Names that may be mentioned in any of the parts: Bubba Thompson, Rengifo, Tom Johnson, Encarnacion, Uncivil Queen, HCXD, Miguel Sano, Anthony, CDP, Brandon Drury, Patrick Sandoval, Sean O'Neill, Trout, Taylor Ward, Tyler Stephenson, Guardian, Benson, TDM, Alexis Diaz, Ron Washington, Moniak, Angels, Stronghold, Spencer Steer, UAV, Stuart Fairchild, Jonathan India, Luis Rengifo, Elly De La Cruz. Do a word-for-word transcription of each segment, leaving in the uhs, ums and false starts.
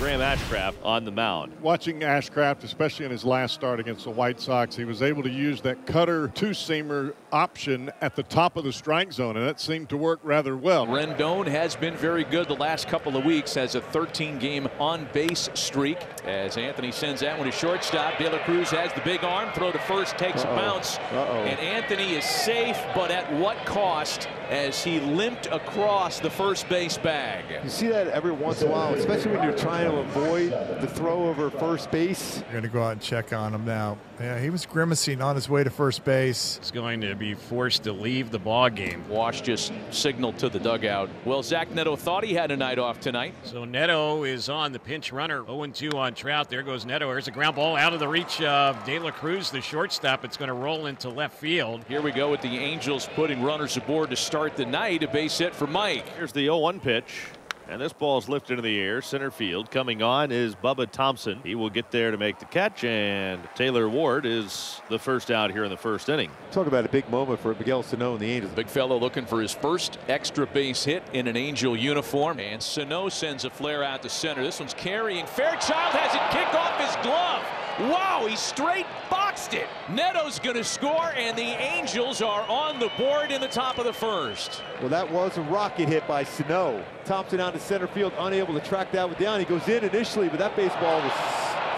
Graham Ashcraft on the mound. Watching Ashcraft, especially in his last start against the White Sox, he was able to use that cutter two-seamer option at the top of the strike zone, and that seemed to work rather well. Rendon has been very good the last couple of weeks, has a thirteen game on-base streak. As Anthony sends that one to shortstop, De La Cruz has the big arm, throw to first, takes Uh-oh. a bounce, Uh-oh. and Anthony is safe, but at what cost, as he limped across the first base bag. You see that every once in a while, especially when you're trying to avoid the throw over first base. You're going to go out and check on him now. Yeah, he was grimacing on his way to first base. He's going to be forced to leave the ball game. Walsh just signaled to the dugout. Well, Zach Neto thought he had a night off tonight. So Neto is on the pinch runner. oh and two on Trout. There goes Neto. Here's a ground ball out of the reach of De La Cruz, the shortstop. It's going to roll into left field. Here we go with the Angels putting runners aboard to start the night. A base hit for Mike. Here's the oh one pitch. And this ball is lifted into the air, center field. Coming on is Bubba Thompson. He will get there to make the catch, and Taylor Ward is the first out here in the first inning. Talk about a big moment for Miguel Sano and the Angels. Big fellow looking for his first extra base hit in an Angel uniform, and Sano sends a flare out to center. This one's carrying. Fairchild has it kick off his glove. Wow, he straight boxed it. Neto's going to score, and the Angels are on the board in the top of the first. Well, that was a rocket hit by Sano. Thompson out to center field, unable to track that one down. He goes in initially, but that baseball was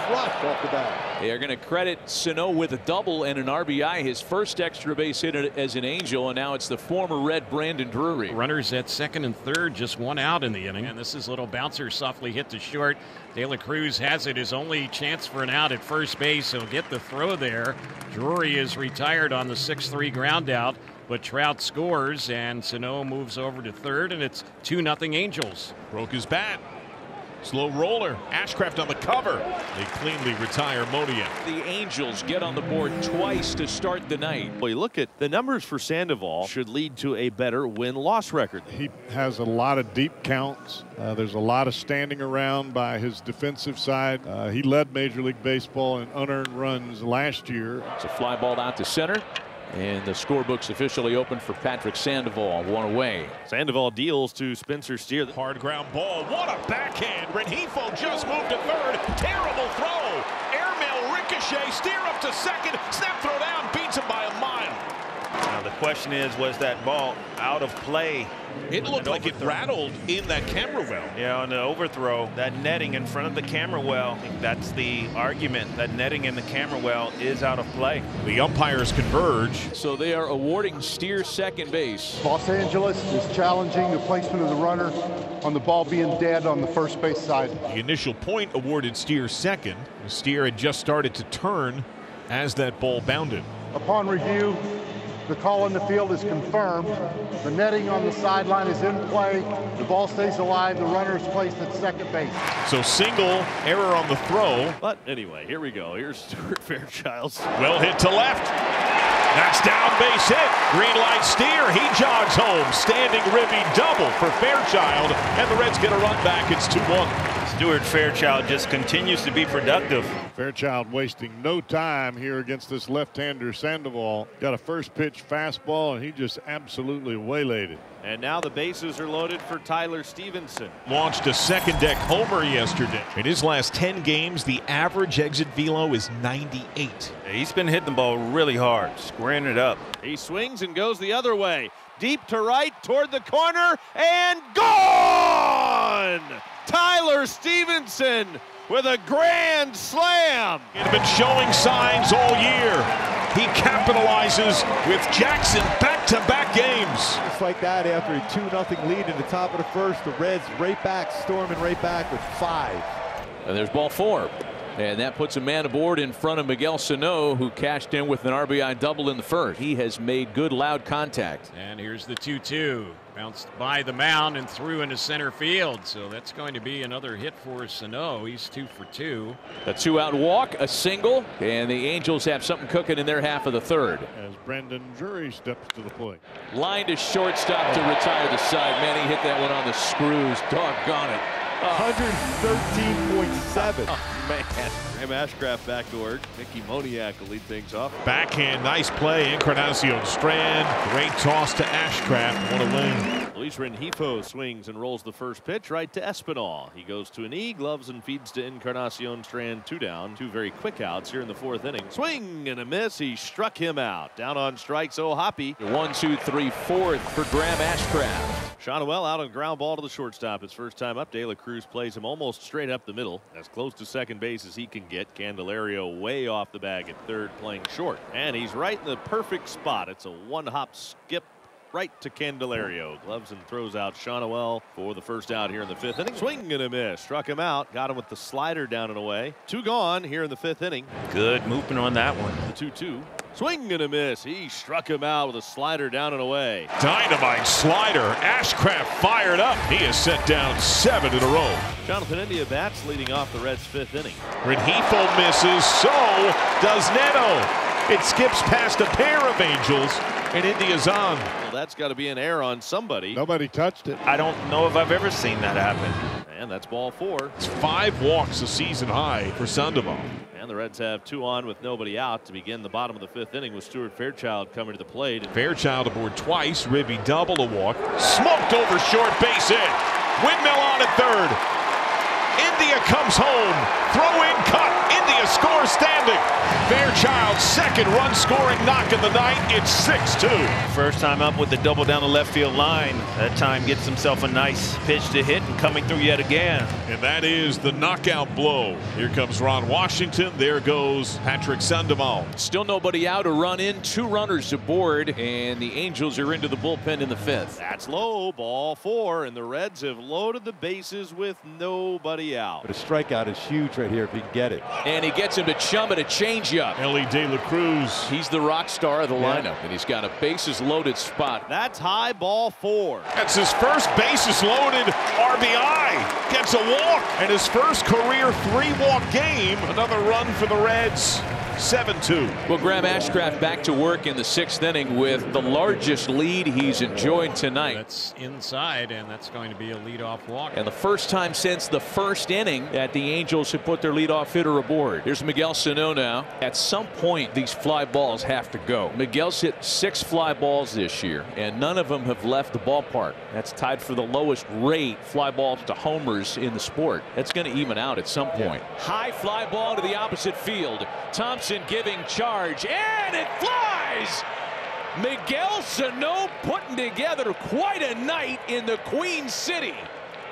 crushed off the bat. They are going to credit Sano with a double and an R B I, his first extra base hit as an Angel, and now it's the former Red Brandon Drury. Runners at second and third, just one out in the inning, and this is a little bouncer softly hit to short. De La Cruz has it, his only chance for an out at first base. He'll get the throw there. Drury is retired on the six three ground out, but Trout scores, and Sano moves over to third, and it's two nothing Angels. Broke his bat. Slow roller. Ashcraft on the cover. They cleanly retire Moniak. The Angels get on the board twice to start the night. Well, you look at the numbers for Sandoval should lead to a better win-loss record. He has a lot of deep counts. Uh, there's a lot of standing around by his defensive side. Uh, he led Major League Baseball in unearned runs last year. It's a fly ball out to center. And the scorebook's officially open for Patrick Sandoval. One away. Sandoval deals to Spencer Steer. Hard ground ball. What a backhand. Rengifo just moved to third. Terrible throw. Airmail ricochet. Steer up to second. Snap throw down. Beats him by a mile. Now the question is, was that ball out of play? It looked like it rattled in that camera well. Yeah, on the overthrow, that netting in front of the camera well, that's the argument. That netting in the camera well is out of play. The umpires converge. So they are awarding Steer second base. Los Angeles is challenging the placement of the runner on the ball being dead on the first base side. The initial point awarded Steer second. Steer had just started to turn as that ball bounded. Upon review, the call in the field is confirmed. The netting on the sideline is in play. The ball stays alive. The runner is placed at second base. So single, error on the throw. But anyway, here we go. Here's Stuart Fairchild. Well hit to left. That's down base hit. Green light Steer. He jogs home. Standing ribby double for Fairchild. And the Reds get a run back. It's two one. Stuart Fairchild just continues to be productive. Fairchild wasting no time here against this left-hander Sandoval. Got a first pitch fastball, and he just absolutely waylaid it. And now the bases are loaded for Tyler Stephenson. Launched a second deck homer yesterday. In his last ten games, the average exit velo is ninety-eight. He's been hitting the ball really hard, squaring it up. He swings and goes the other way. Deep to right, toward the corner, and gone! Tyler Stephenson with a grand slam. He's been showing signs all year. He capitalizes with Jackson back-to-back games. Just like that, after a two nothing lead in the top of the first, the Reds right back, storming right back with five. And there's ball four. And that puts a man aboard in front of Miguel Sano, who cashed in with an R B I double in the first. He has made good loud contact. And here's the two two. Bounced by the mound and threw into center field. So that's going to be another hit for Sano. He's two for two. A two-out walk, a single, and the Angels have something cooking in their half of the third. As Brandon Drury steps to the plate. Line to shortstop to retire the side. Man, he hit that one on the screws. Doggone it. one thirteen point seven. Oh, man. Graham Ashcraft back to work. Mickey Moniak will lead things off. Backhand, nice play. Encarnacion strand. Great toss to Ashcraft. What a win. Luis Rengifo swings and rolls the first pitch right to Espinal. He goes to an E, gloves and feeds to Encarnacion Strand, two down. Two very quick outs here in the fourth inning. Swing and a miss. He struck him out. Down on strikes, Ohapi. One, two, three, fourth for Graham Ashcraft. Sean O'Neill out on ground ball to the shortstop. His first time up, De La Cruz plays him almost straight up the middle. As close to second base as he can get. Candelario way off the bag at third, playing short. And he's right in the perfect spot. It's a one-hop skip right to Candelario. Gloves and throws out Sean O'Neill for the first out here in the fifth inning. Swing and a miss. Struck him out. Got him with the slider down and away. Two gone here in the fifth inning. Good movement on that one. The two two. Swing and a miss. He struck him out with a slider down and away. Dynamite slider. Ashcraft fired up. He has set down seven in a row. Jonathan India bats, leading off the Reds' fifth inning. Rengifo misses. So does Neto. It skips past a pair of Angels, and India's on. Well, that's got to be an error on somebody. Nobody touched it. I don't know if I've ever seen that happen. And that's ball four. It's five walks, a season high for Sandoval. And the Reds have two on with nobody out to begin the bottom of the fifth inning with Stuart Fairchild coming to the plate. Fairchild aboard twice. Ribby double a walk. Smoked over short, base hit. Windmill on at third. India comes home. Throw in cut. India scores standing. Fairchild's second run scoring knock in the night. It's six two. First time up with the double down the left field line. That time gets himself a nice pitch to hit and coming through yet again. And that is the knockout blow. Here comes Ron Washington. There goes Patrick Sandoval. Still nobody out, a run in, two runners aboard, and the Angels are into the bullpen in the fifth. That's low, ball four, and the Reds have loaded the bases with nobody out. But a strikeout is huge right here if you can get it. And he gets him to chum at a changeup. Elly De La Cruz. He's the rock star of the yeah. lineup, and he's got a bases loaded spot. That's high, ball four. That's his first bases loaded R B I. Gets a walk, and his first career three-walk game. Another run for the Reds. seven two. Well, Graham Ashcraft back to work in the sixth inning with the largest lead he's enjoyed tonight. That's inside, and that's going to be a leadoff walk. And the first time since the first inning that the Angels have put their leadoff hitter aboard. Here's Miguel Sano now. At some point, these fly balls have to go. Miguel's hit six fly balls this year, and none of them have left the ballpark. That's tied for the lowest rate fly balls to homers in the sport. That's going to even out at some point. Yeah. High fly ball to the opposite field. Tom Johnson giving charge, and it flies. Miguel Sano putting together quite a night in the Queen City.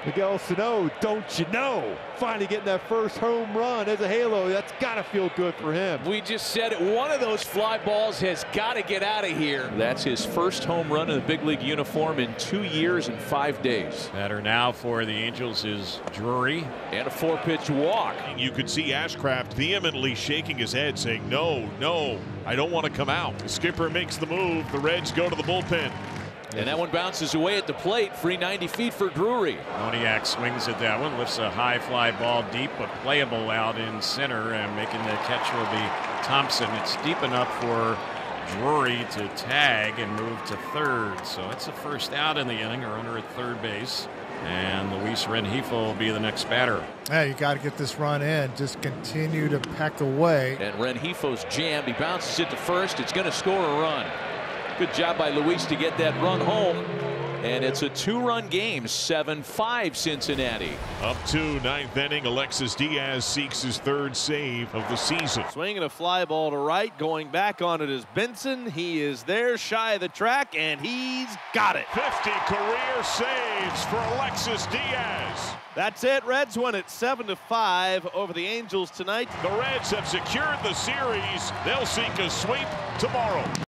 Miguel Sano, don't you know, finally getting that first home run as a halo. That's got to feel good for him. We just said it, one of those fly balls has got to get out of here. That's his first home run in the big league uniform in two years and five days. Batter now for the Angels is Drury. And a four-pitch walk. You could see Ashcraft vehemently shaking his head, saying, no, no, I don't want to come out. The skipper makes the move. The Reds go to the bullpen. And that one bounces away at the plate. Free ninety feet for Drury. Moniak swings at that one. Lifts a high fly ball deep, but playable out in center. And making the catch will be Thompson. It's deep enough for Drury to tag and move to third. So it's the first out in the inning, or under at third base. And Luis Rengifo will be the next batter. Hey, you got to get this run in. Just continue to peck away. And Renhifo's jammed. He bounces it to first. It's going to score a run. Good job by Luis to get that run home. And it's a two-run game, seven five Cincinnati. Up to ninth inning, Alexis Diaz seeks his third save of the season. Swinging a fly ball to right, going back on it is Benson. He is there, shy of the track, and he's got it. fifty career saves for Alexis Diaz. That's it. Reds win it seven to five over the Angels tonight. The Reds have secured the series. They'll seek a sweep tomorrow.